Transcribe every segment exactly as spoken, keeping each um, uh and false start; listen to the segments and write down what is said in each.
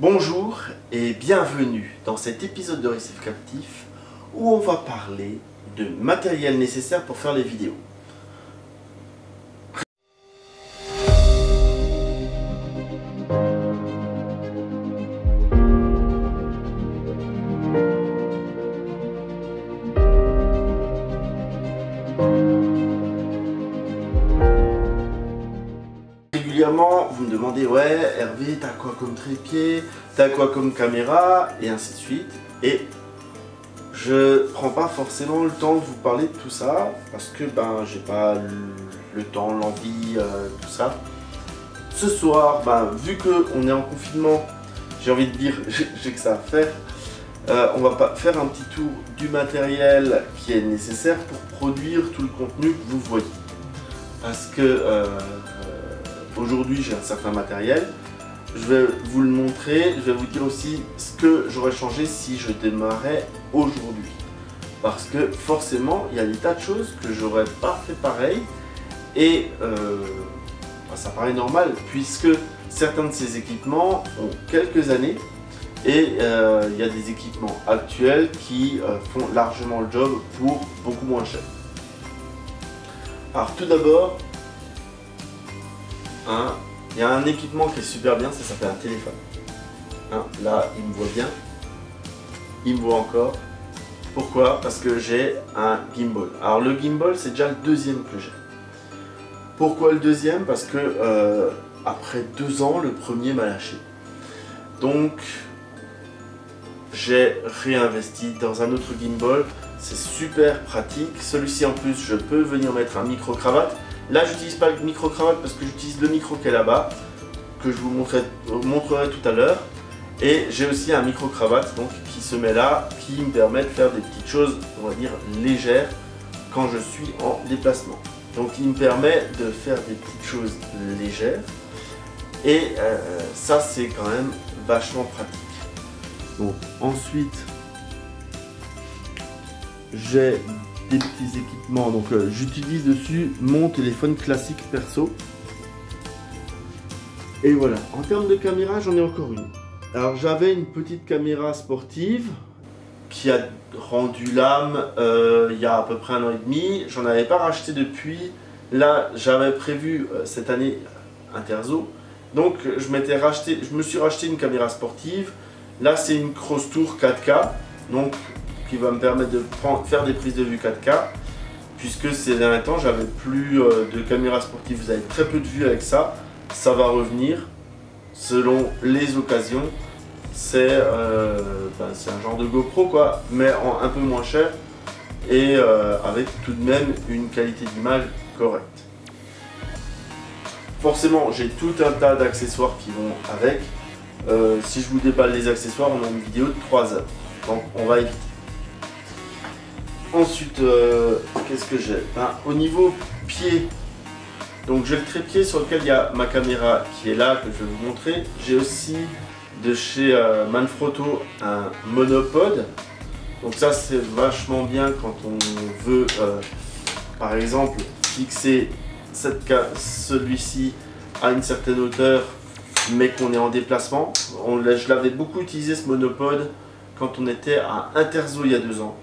Bonjour et bienvenue dans cet épisode de Récif Captif où on va parler de matériel nécessaire pour faire les vidéos. Vous me demandez, ouais, Hervé, t'as quoi comme trépied, t'as quoi comme caméra, et ainsi de suite. Et je prends pas forcément le temps de vous parler de tout ça parce que ben j'ai pas le, le temps, l'envie, euh, tout ça. Ce soir, ben, vu que on est en confinement, j'ai envie de dire, j'ai que ça à faire. Euh, on va pas faire un petit tour du matériel qui est nécessaire pour produire tout le contenu que vous voyez, parce que euh, aujourd'hui, j'ai un certain matériel, je vais vous le montrer, je vais vous dire aussi ce que j'aurais changé si je démarrais aujourd'hui. Parce que forcément, il y a des tas de choses que j'aurais pas fait pareil et euh, bah, ça paraît normal puisque certains de ces équipements ont quelques années et euh, il y a des équipements actuels qui euh, font largement le job pour beaucoup moins cher. Alors tout d'abord, Hein, il y a un équipement qui est super bien, ça s'appelle un téléphone. Hein, là, il me voit bien. Il me voit encore. Pourquoi? Parce que j'ai un gimbal. Alors le gimbal, c'est déjà le deuxième que j'ai. Pourquoi le deuxième? Parce que euh, après deux ans, le premier m'a lâché. Donc, j'ai réinvesti dans un autre gimbal. C'est super pratique. Celui-ci, en plus, je peux venir mettre un micro-cravate. Là, j'utilise pas le micro-cravate parce que j'utilise le micro qui est là-bas, que je vous montrerai, montrerai tout à l'heure. Et j'ai aussi un micro-cravate donc qui se met là, qui me permet de faire des petites choses, on va dire, légères quand je suis en déplacement. Donc, il me permet de faire des petites choses légères. Et euh, ça, c'est quand même vachement pratique. Bon, ensuite, j'ai des petits équipements, donc euh, j'utilise dessus mon téléphone classique perso et voilà. En termes de caméra, j'en ai encore une. Alors j'avais une petite caméra sportive qui a rendu l'âme euh, il y a à peu près un an et demi. J'en avais pas racheté depuis. Là j'avais prévu euh, cette année Interzoo, donc je m'étais racheté, je me suis racheté une caméra sportive. Là c'est une Crostour quatre K, donc qui va me permettre de prendre, faire des prises de vue quatre K, puisque ces derniers temps j'avais plus euh, de caméra sportive. Vous avez très peu de vues avec ça, ça va revenir selon les occasions. C'est euh, ben, c'est un genre de GoPro quoi, mais en un peu moins cher et euh, avec tout de même une qualité d'image correcte. Forcément j'ai tout un tas d'accessoires qui vont avec. Euh, si je vous déballe les accessoires, on a une vidéo de trois heures, donc on va éviter. Ensuite, euh, qu'est-ce que j'ai? Ben, au niveau pied, donc j'ai le trépied sur lequel il y a ma caméra qui est là, que je vais vous montrer. J'ai aussi de chez euh, Manfrotto un monopode. Donc ça c'est vachement bien quand on veut, euh, par exemple, fixer celui-ci à une certaine hauteur, mais qu'on est en déplacement. On, je l'avais beaucoup utilisé ce monopode quand on était à Interzoo il y a deux ans.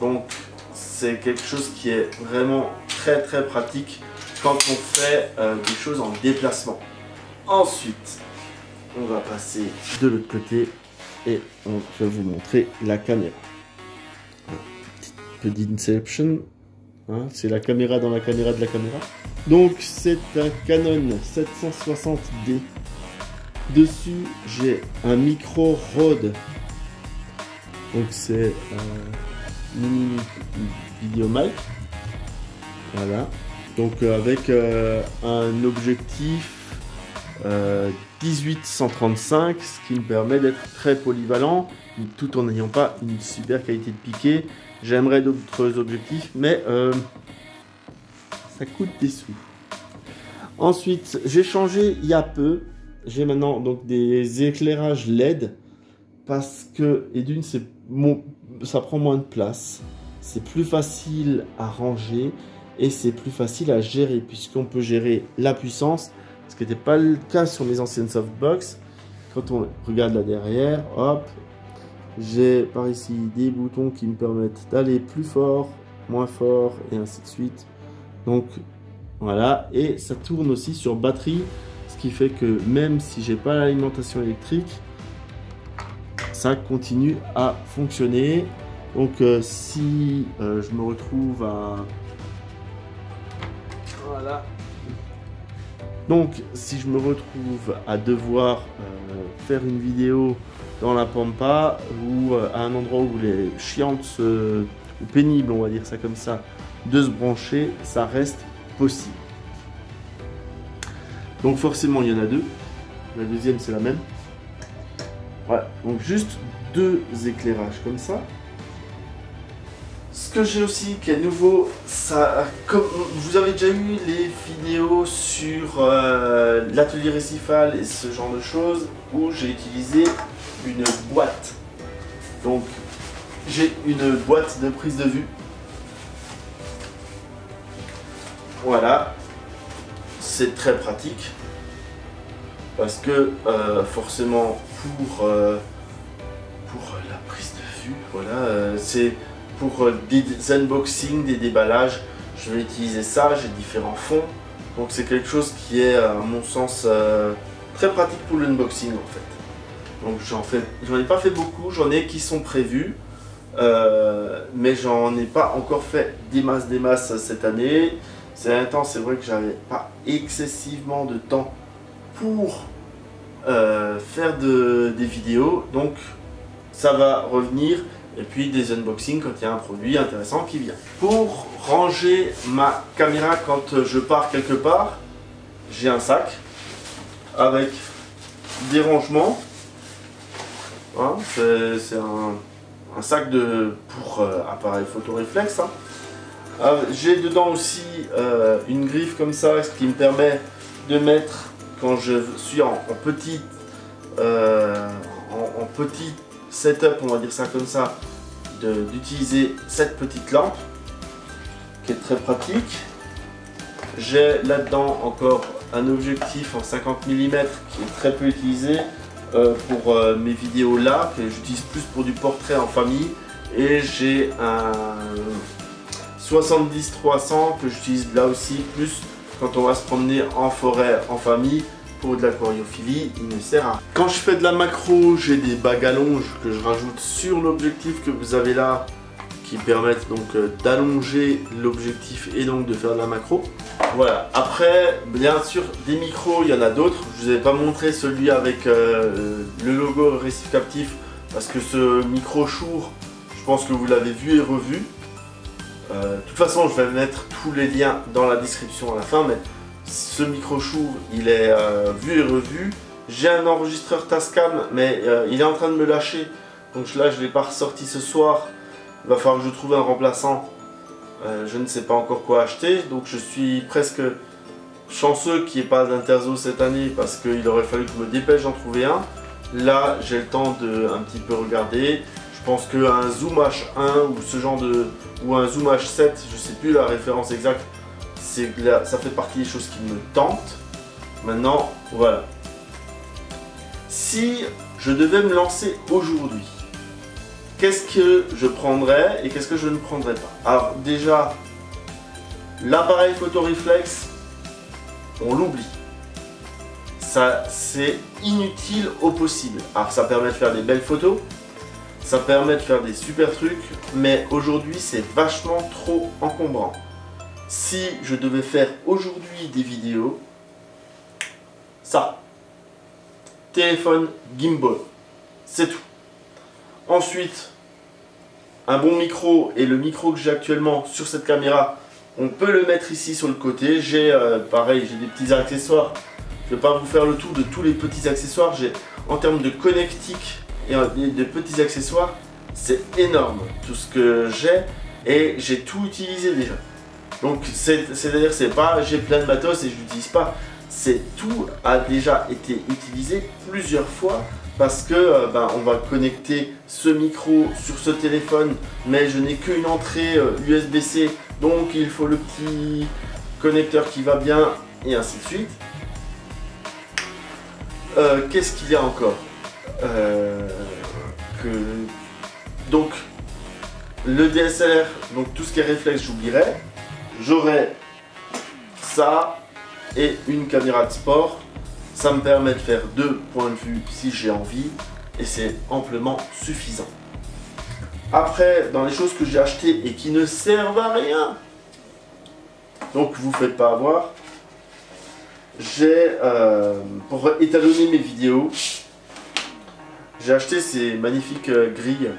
Donc c'est quelque chose qui est vraiment très très pratique quand on fait euh, des choses en déplacement. Ensuite, on va passer de l'autre côté et on va vous montrer la caméra. Un petit peu d'inception, hein, c'est la caméra dans la caméra de la caméra. Donc c'est un Canon sept cent soixante D. Dessus, j'ai un micro Rode. Donc c'est... Euh... mini vidéo mic, voilà, donc euh, avec euh, un objectif euh, dix-huit cent trente-cinq, ce qui me permet d'être très polyvalent tout en n'ayant pas une super qualité de piqué. J'aimerais d'autres objectifs mais euh, ça coûte des sous. Ensuite j'ai changé il y a peu, j'ai maintenant donc des éclairages L E D parce que, et d'une c'est mon, ça prend moins de place, c'est plus facile à ranger et c'est plus facile à gérer puisqu'on peut gérer la puissance, ce qui n'était pas le cas sur mes anciennes softbox. Quand on regarde là derrière, hop, j'ai par ici des boutons qui me permettent d'aller plus fort, moins fort et ainsi de suite. Donc voilà, et ça tourne aussi sur batterie, ce qui fait que même si j'ai pas l'alimentation électrique, ça continue à fonctionner. Donc euh, si euh, je me retrouve à... Voilà. Donc si je me retrouve à devoir euh, faire une vidéo dans la pampa ou euh, à un endroit où il est chiant de se... ou pénible, on va dire ça comme ça, de se brancher, ça reste possible. Donc forcément il y en a deux. La deuxième c'est la même. Voilà, donc juste deux éclairages comme ça. Ce que j'ai aussi qui est nouveau, ça, comme vous avez déjà eu les vidéos sur euh, l'atelier récifal et ce genre de choses où j'ai utilisé une boîte. Donc j'ai une boîte de prise de vue. Voilà, c'est très pratique parce que euh, forcément pour, euh, pour la prise de vue, voilà, euh, c'est pour des unboxings, des déballages, je vais utiliser ça, j'ai différents fonds. Donc c'est quelque chose qui est à mon sens euh, très pratique pour l'unboxing en fait. Donc j'en fais, j'en ai pas fait beaucoup, j'en ai qui sont prévus. Euh, mais j'en ai pas encore fait des masses des masses cette année. Ces derniers temps c'est vrai que j'avais pas excessivement de temps pour euh, faire de, des vidéos. Donc ça va revenir. Et puis des unboxings quand il y a un produit intéressant qui vient. Pour ranger ma caméra quand je pars quelque part, j'ai un sac avec des rangements. Hein, c'est un, un sac de, pour euh, appareil photo réflexe. Hein. Euh, j'ai dedans aussi euh, une griffe comme ça, ce qui me permet de mettre quand je suis en, en petit euh, en, en petit setup, on va dire ça comme ça, d'utiliser cette petite lampe qui est très pratique. J'ai là-dedans encore un objectif en cinquante millimètres qui est très peu utilisé euh, pour euh, mes vidéos là, que j'utilise plus pour du portrait en famille. Et j'ai un soixante-dix trois cents que j'utilise là aussi plus quand on va se promener en forêt en famille. Pour de l'aquariophilie, il ne sert à rien. Quand je fais de la macro, j'ai des bagues à longe que je rajoute sur l'objectif que vous avez là, qui permettent donc d'allonger l'objectif et donc de faire de la macro. Voilà. Après, bien sûr, des micros, il y en a d'autres. Je vous ai pas montré celui avec euh, le logo Récif Captif parce que ce micro Shure, je pense que vous l'avez vu et revu. Euh, de toute façon, je vais mettre tous les liens dans la description à la fin, mais ce micro Shure, il est euh, vu et revu. J'ai un enregistreur Tascam, mais euh, il est en train de me lâcher. Donc là, je ne l'ai pas ressorti ce soir. Il va falloir que je trouve un remplaçant. Euh, je ne sais pas encore quoi acheter. Donc je suis presque chanceux qu'il n'y ait pas d'Interzoo cette année parce qu'il aurait fallu que je me dépêche d'en trouver un. Là, j'ai le temps de un petit peu regarder. Je pense qu'un Zoom H un ou ce genre de ou un Zoom H sept, je ne sais plus la référence exacte. Là, ça fait partie des choses qui me tentent. Maintenant, voilà. Si je devais me lancer aujourd'hui, qu'est-ce que je prendrais et qu'est-ce que je ne prendrais pas? Alors déjà, l'appareil photo réflexe, on l'oublie. Ça, c'est inutile au possible. Alors ça permet de faire des belles photos, ça permet de faire des super trucs, mais aujourd'hui, c'est vachement trop encombrant. Si je devais faire aujourd'hui des vidéos, ça, téléphone gimbal, c'est tout. Ensuite, un bon micro, et le micro que j'ai actuellement sur cette caméra, on peut le mettre ici sur le côté. J'ai euh, pareil, j'ai des petits accessoires, je ne vais pas vous faire le tour de tous les petits accessoires. J'ai en termes de connectique et de petits accessoires, c'est énorme tout ce que j'ai et j'ai tout utilisé déjà. Donc c'est-à-dire c'est pas j'ai plein de matos et je l'utilise pas, c'est tout a déjà été utilisé plusieurs fois parce que euh, ben, on va connecter ce micro sur ce téléphone mais je n'ai qu'une entrée euh, U S B C donc il faut le petit connecteur qui va bien et ainsi de suite. Euh, Qu'est-ce qu'il y a encore euh, que... Donc, le D S L R, donc tout ce qui est réflexe, j'oublierai. J'aurai ça et une caméra de sport. Ça me permet de faire deux points de vue si j'ai envie et c'est amplement suffisant. Après, dans les choses que j'ai achetées et qui ne servent à rien, donc vous ne faites pas avoir, j'ai, euh, pour étalonner mes vidéos, j'ai acheté ces magnifiques grilles.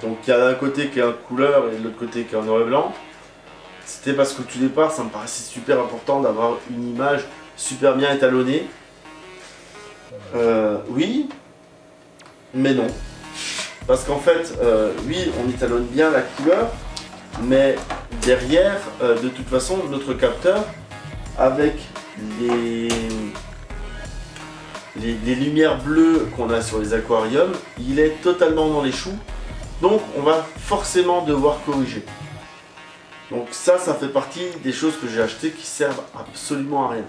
Donc il y a d'un côté qui est en couleur et de l'autre côté qui est en noir et blanc. C'était parce qu'au tout départ, ça me paraissait super important d'avoir une image super bien étalonnée. Euh, oui, mais non. Parce qu'en fait, euh, oui, on étalonne bien la couleur, mais derrière, euh, de toute façon, notre capteur, avec les, les, les lumières bleues qu'on a sur les aquariums, il est totalement dans les choux, donc on va forcément devoir corriger. Donc ça, ça fait partie des choses que j'ai achetées qui servent absolument à rien.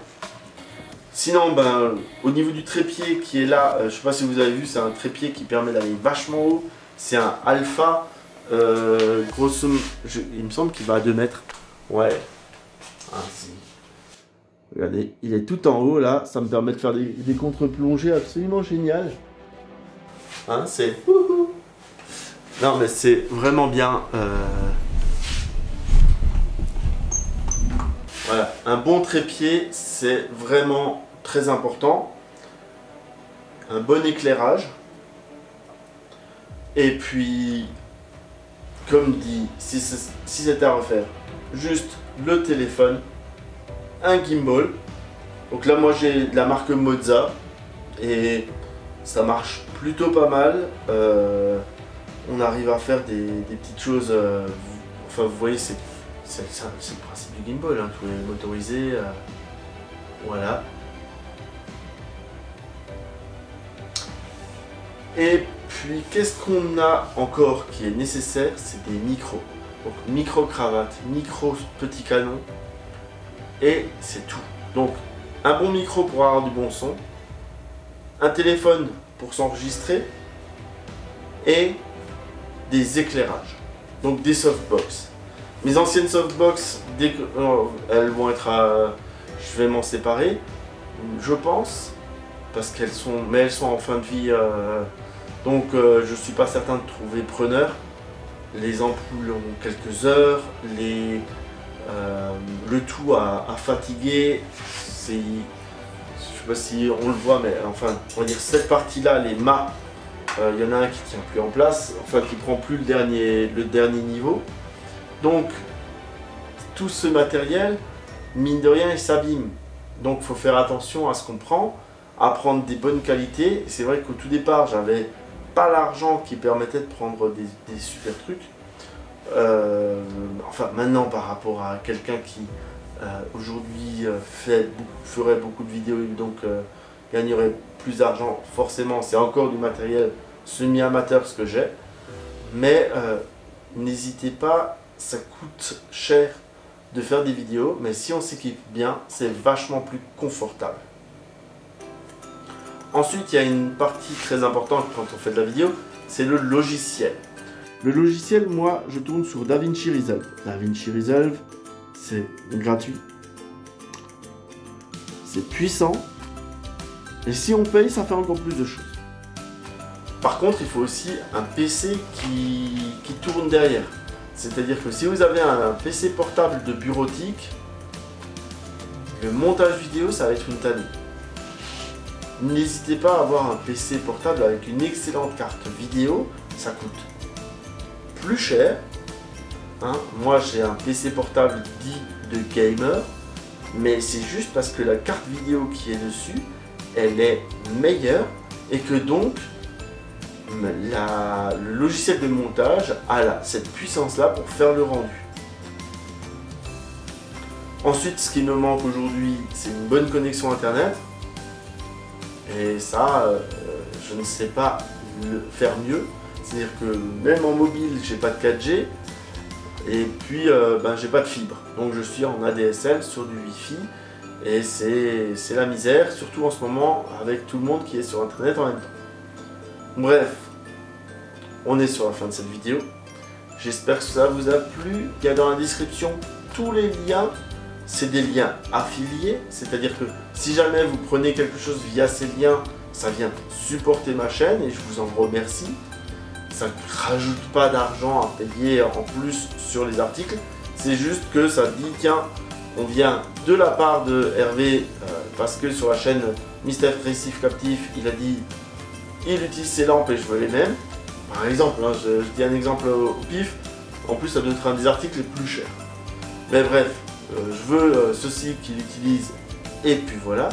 Sinon, ben, au niveau du trépied qui est là, euh, je ne sais pas si vous avez vu, c'est un trépied qui permet d'aller vachement haut. C'est un alpha, euh, grosso, je, il me semble qu'il va à deux mètres. Ouais, ah, si. Regardez, il est tout en haut là, ça me permet de faire des, des contre-plongées absolument géniales. Hein, c'est... Non mais c'est vraiment bien. Euh... Voilà, un bon trépied, c'est vraiment très important. Un bon éclairage. Et puis, comme dit, si c'est à refaire, juste le téléphone, un gimbal. Donc là, moi, j'ai de la marque Moza et ça marche plutôt pas mal. Euh, on arrive à faire des, des petites choses. Euh, enfin, vous voyez, c'est... C'est le principe du gimbal, hein, tout est motorisé, euh, voilà. Et puis qu'est-ce qu'on a encore qui est nécessaire, c'est des micros. Donc micro-cravate, micro-petit canon, et c'est tout. Donc un bon micro pour avoir du bon son, un téléphone pour s'enregistrer, et des éclairages, donc des softbox. Mes anciennes softbox, dès que, euh, elles vont être à... Je vais m'en séparer, je pense, parce qu'elles sont... Mais elles sont en fin de vie, euh, donc euh, je suis pas certain de trouver preneur. Les ampoules ont quelques heures, les, euh, le tout a, a fatigué. Je sais pas si on le voit, mais enfin, on va dire cette partie-là, les mâts, il y en a un qui tient plus en place, enfin qui prend plus le dernier, le dernier niveau. Donc, tout ce matériel, mine de rien, il s'abîme. Donc, il faut faire attention à ce qu'on prend, à prendre des bonnes qualités. C'est vrai qu'au tout départ, j'avais pas l'argent qui permettait de prendre des, des super trucs. Euh, enfin, maintenant, par rapport à quelqu'un qui, euh, aujourd'hui, fait, ferait beaucoup de vidéos et donc euh, gagnerait plus d'argent, forcément, c'est encore du matériel semi-amateur ce que j'ai. Mais euh, n'hésitez pas. Ça coûte cher de faire des vidéos, mais si on s'équipe bien, c'est vachement plus confortable. Ensuite, il y a une partie très importante quand on fait de la vidéo, c'est le logiciel. Le logiciel, moi, je tourne sur DaVinci Resolve. DaVinci Resolve, c'est gratuit, c'est puissant, et si on paye, ça fait encore plus de choses. Par contre, il faut aussi un P C qui, qui tourne derrière. C'est-à-dire que si vous avez un P C portable de bureautique, le montage vidéo, ça va être une tannée. N'hésitez pas à avoir un P C portable avec une excellente carte vidéo, ça coûte plus cher. Hein, moi, j'ai un P C portable dit de gamer, mais c'est juste parce que la carte vidéo qui est dessus, elle est meilleure et que donc, La, le logiciel de montage a là, cette puissance là pour faire le rendu. Ensuite, ce qui me manque aujourd'hui, c'est une bonne connexion internet, et ça euh, je ne sais pas le faire mieux. C'est à dire que même en mobile, j'ai pas de quatre G et puis euh, ben, j'ai pas de fibre, donc je suis en A D S L sur du Wi-Fi et c'est la misère, surtout en ce moment avec tout le monde qui est sur internet en même temps. Bref, on est sur la fin de cette vidéo. J'espère que ça vous a plu. Il y a dans la description tous les liens. C'est des liens affiliés, c'est-à-dire que si jamais vous prenez quelque chose via ces liens, ça vient supporter ma chaîne et je vous en remercie. Ça ne rajoute pas d'argent à payer en plus sur les articles. C'est juste que ça dit, tiens, on vient de la part de Hervé, euh, parce que sur la chaîne Mystère Récif Captif, il a dit, il utilise ses lampes et je veux les mêmes. Par exemple, hein, je, je dis un exemple au, au pif, en plus ça doit être un des articles les plus chers. Mais bref, euh, je veux euh, ceci qu'il utilise et puis voilà.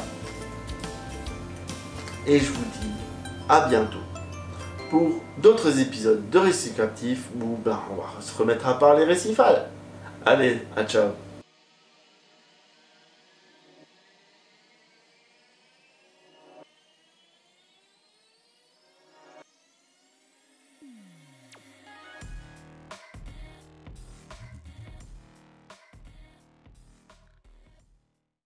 Et je vous dis à bientôt pour d'autres épisodes de Récif Captif où ben, on va se remettre à part les récifales. Allez, à ciao.